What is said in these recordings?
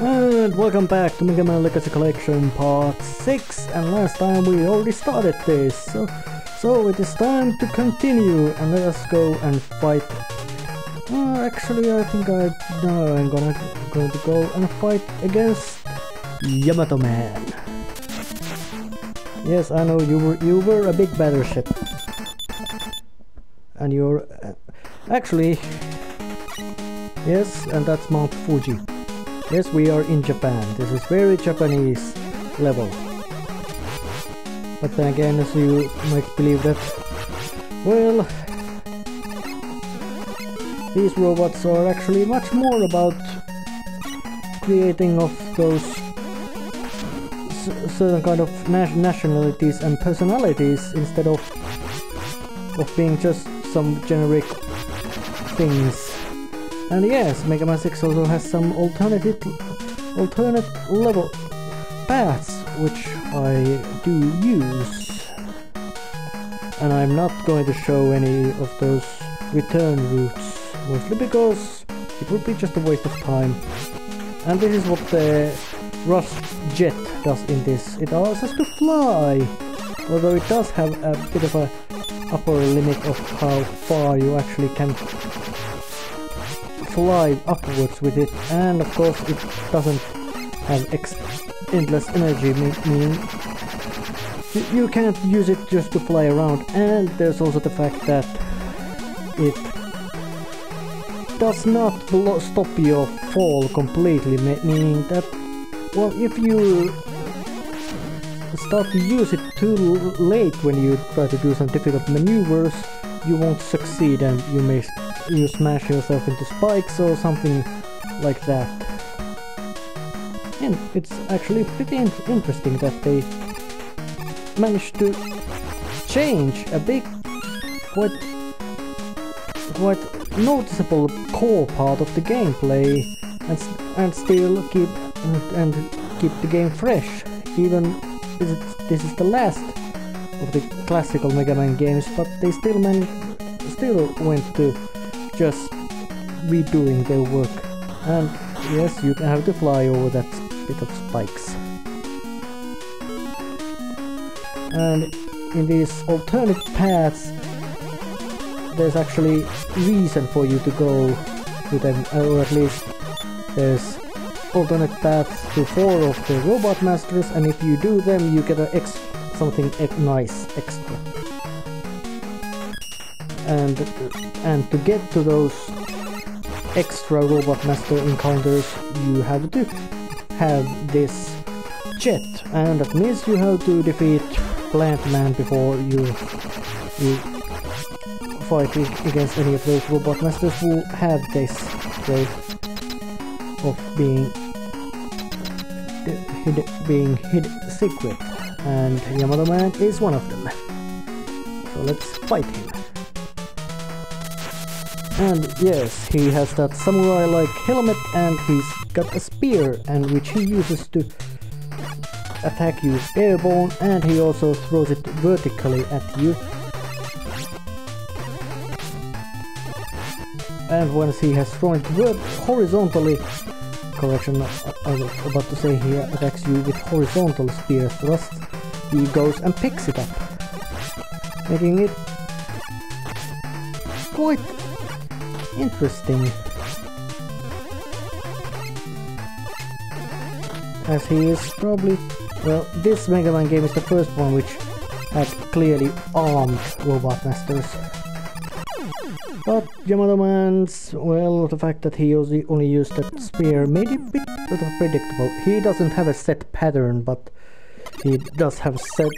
And welcome back to Mega Man Legacy Collection Part 6, and last time we already started this, so it is time to continue, and let us go and fight. Actually I think I'm going to go and fight against Yamato Man. Yes, I know you were a big battleship, and you're actually yes, and that's Mount Fuji. Yes, we are in Japan. This is very Japanese level. But then again, as you might believe that, well, these robots are actually much more about creating of those certain kind of nationalities and personalities instead of being just some generic things. And yes, Mega Man 6 also has some alternate level paths, which I do use. And I'm not going to show any of those return routes, mostly because it would be just a waste of time. And this is what the Rush Jet does in this. It allows us to fly, although it does have a bit of a upper limit of how far you actually can fly upwards with it, and of course it doesn't have endless energy, meaning you can't use it just to fly around. And there's also the fact that it does not stop your fall completely, meaning that, well, if you start to use it too late when you try to do some difficult maneuvers, you won't succeed and you may smash yourself into spikes or something like that. And it's actually pretty interesting that they managed to change a big, quite noticeable core part of the gameplay, and still keep keep the game fresh. Even this is the last of the classical Mega Man games, but they still went to just redoing their work. And yes, you have to fly over that bit of spikes. And in these alternate paths there's actually reason for you to go to them, or at least there's alternate paths to 4 of the robot masters, and if you do them you get a something nice extra. And to get to those extra robot master encounters, you have to have this jet, and that means you have to defeat Plant Man before you fight against any of those robot masters who have this way of being hid secret, and Yamato Man is one of them. So let's fight him. And yes, he has that samurai-like helmet, and he's got a spear, and which he uses to attack you airborne, and he also throws it vertically at you. And once he has thrown it horizontally, correction, I was about to say he attacks you with horizontal spear thrust, he goes and picks it up, making it quite interesting, as he is probably, well, this Mega Man game is the first one which had clearly armed robot masters. But Yamato Man's, well, the fact that he only used that spear made it a bit predictable. He doesn't have a set pattern, but he does have set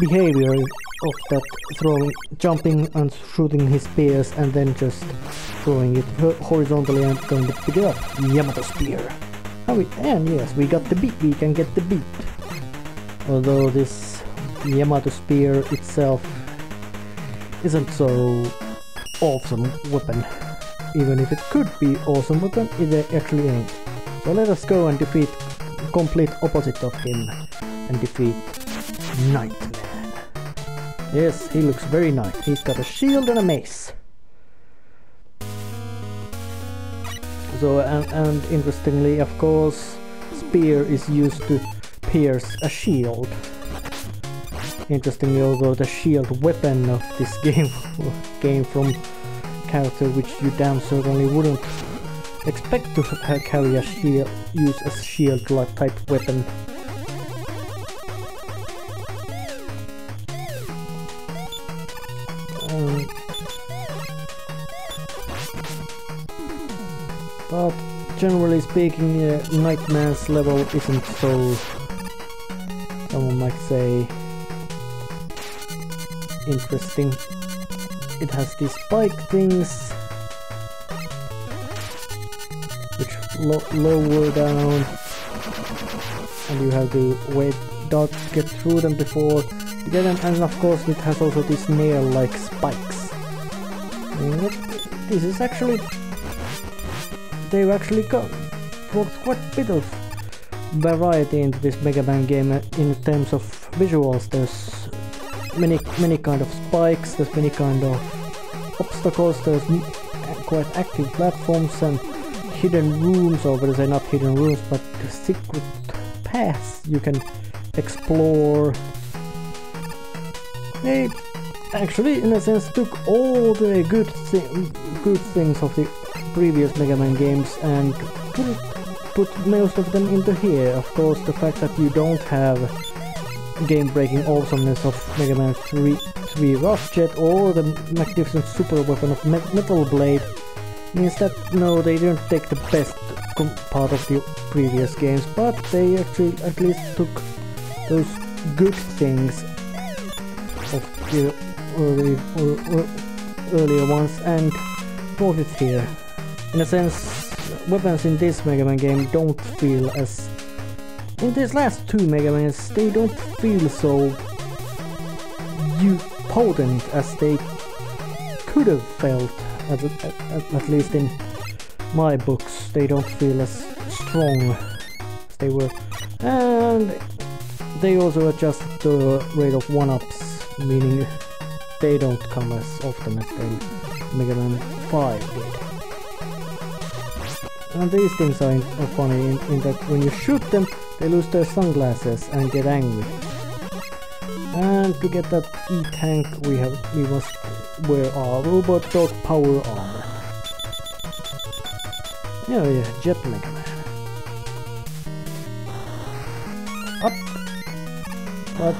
behavior of that throwing, jumping and shooting his spears, and then just throwing it horizontally and going to pick it up. Yamato Spear. And yes, we got the beat, we can get the beat. Although this Yamato Spear itself isn't so awesome weapon. Even if it could be awesome weapon, it actually ain't. So let us go and defeat complete opposite of him, and defeat Knight Man. Yes, he looks very nice. He's got a shield and a mace. So and interestingly, of course, spear is used to pierce a shield. Interestingly, although the shield weapon of this game came from character which you damn certainly wouldn't expect to carry a shield, use a shield-like type weapon. But generally speaking, Knight Man's level isn't so, someone might say, interesting. It has these spike things which lower down, and you have to wait, dodge, get through them before you get them, and of course it has also these nail-like spikes. Yep. This is actually, they've actually got quite a bit of variety into this Mega Man game in terms of visuals. There's many kind of spikes, there's many kind of obstacles, there's quite active platforms and hidden rooms, or better say not hidden rooms, but secret paths you can explore. They actually, in a sense, took all the good things of the previous Mega Man games and put most of them into here. Of course, the fact that you don't have game-breaking awesomeness of Mega Man 3 Rush Jet or the magnificent super weapon of Metal Blade means that no, they didn't take the best part of the previous games, but they actually at least took those good things of the earlier ones and brought it here. In a sense, weapons in this Mega Man game don't feel as... in these last two Mega Mans, they don't feel so potent as they could have felt, at least in my books. They don't feel as strong as they were. And they also adjust the rate of one-ups, meaning they don't come as often as they Mega Man 5 did. And these things are funny in that when you shoot them, they lose their sunglasses and get angry. And to get that E-tank, we must wear our robot dog power armor. Oh yeah, Jet Mega Man. Up! But...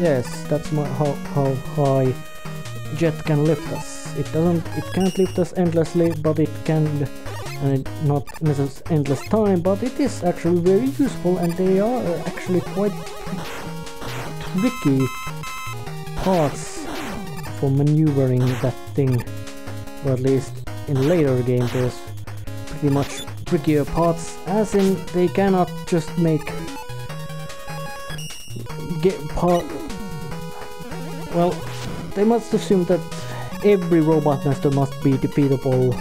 yes, that's how high Jet can lift us. It can't lift us endlessly, but it can, not necessarily endless time, but it is actually very useful, and they are actually quite tricky parts for maneuvering that thing, or at least in later games there's pretty much trickier parts, as in they cannot just make well, they must assume that every robot master must be defeatable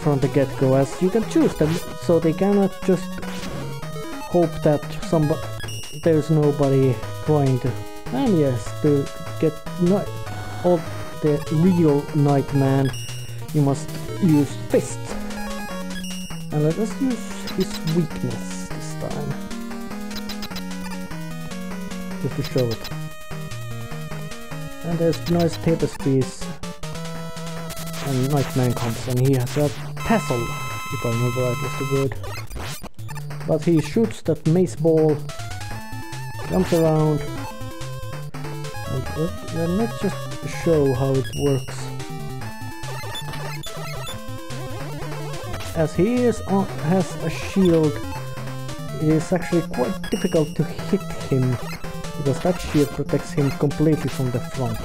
from the get-go, as you can choose them, so they cannot just hope that there's nobody trying to... and yes, to get all the real Knight Man, you must use fist. And let us use his weakness this time, just to show it. And there's nice tapestries, and Knight Man comes, and he has a tassel, if I remember right was the word. But he shoots that mace ball, jumps around, and let's just show how it works. As he has a shield, it is actually quite difficult to hit him, because that shield protects him completely from the front.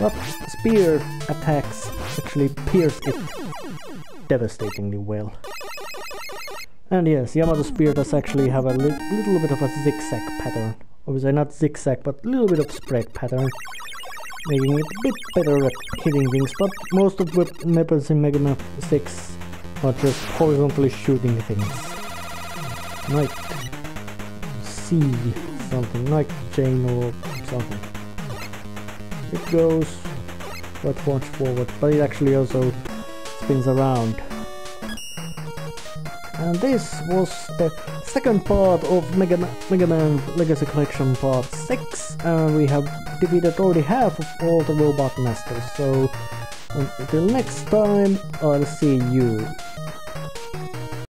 But spear attacks actually pierce it devastatingly well. And yes, Yamato Spear does actually have a little bit of a zigzag pattern. Obviously not zigzag, but a little bit of spread pattern, making it a bit better at hitting things, but most of the weapons in Mega Man 6 are just horizontally shooting things. Might see something like chain or something. It goes but forge forward, but it actually also spins around. And this was the second part of Mega Man Legacy Collection Part 6, and we have defeated already half of all the robot masters, so until next time, I'll see you.